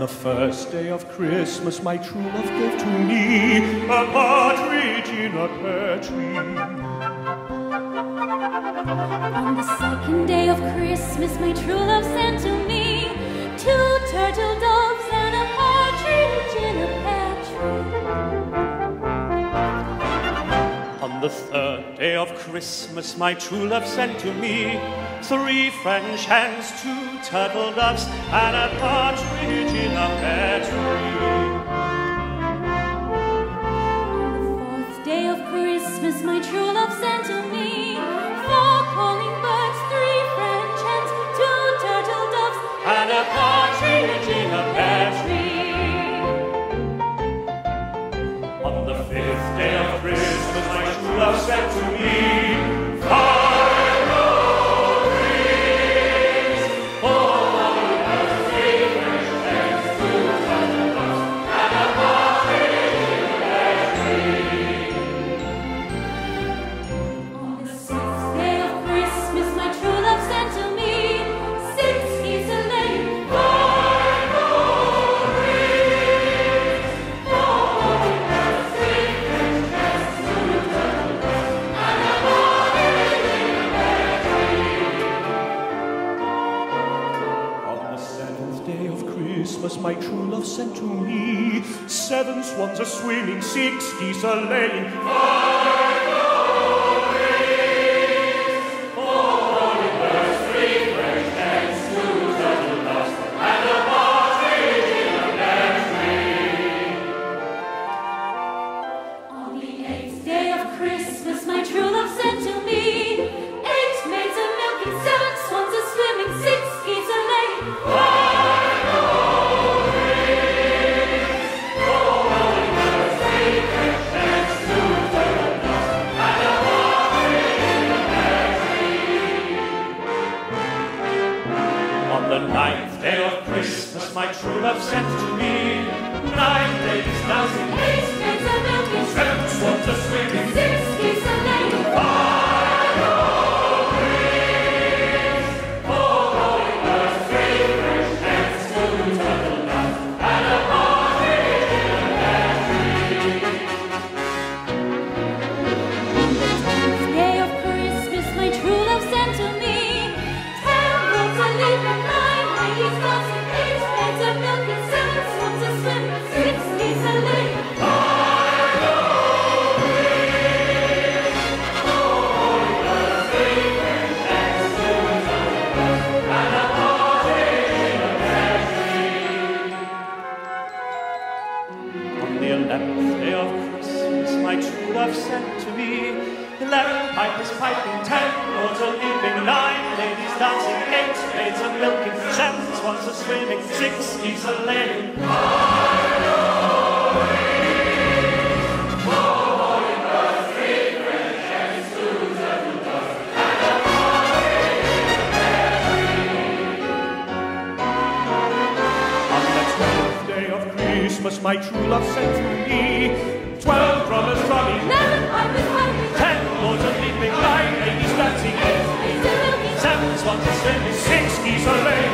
On the first day of Christmas, my true love gave to me a partridge in a pear tree. On the second day of Christmas, my true love sent to me two turtle doves and a partridge in a pear tree. On the third day of Christmas, my true love sent to me three French hens, two turtle doves, and a partridge in a pear tree. On the fourth day of Christmas, my true love sent to me four calling birds, three French hens, two turtle doves, and a partridge in a pear tree. On the fifth day of Christmas, my true love sent to me my true love sent to me seven swans a-swimming, 6 geese a-laying, 5 golden rings, 4 calling birds, 3 French hens, 2 turtle doves, and a partridge in a pear tree. On the 8th day of Christmas, my true love sent to me 8 maids a-milking, 7 swans a-swimming, 6 geese a-laying. On the 9th day of Christmas, my true love sent to me 9 ladies dancing, 8 maids a-milking, 7 swans a-swimming, 6 geese a-laying, 5 golden rings, 4 calling birds, 3 French hens, 2 turtle doves, and a partridge in a pear tree. On the 10th day of Christmas, my true love sent to me 10 goats a-leaping, 9 ladies dancing, 8 maids a-milking, 7 swans a-swimming, 6 geese a-laying. On the 11th day of Christmas, my true love sent to me 11 pipers piping, 10 lords a-leaping, 9 ladies dancing, 8 maids a-milking, 7 swans a-swimming, 6 geese a-laying. My true love sent to me 12 drummers drumming, 11 pipers piping, 10 lords a-leaping, 9 ladies dancing, 8 maids a-milking, 7 swans a-swimming, 6 geese a-laying.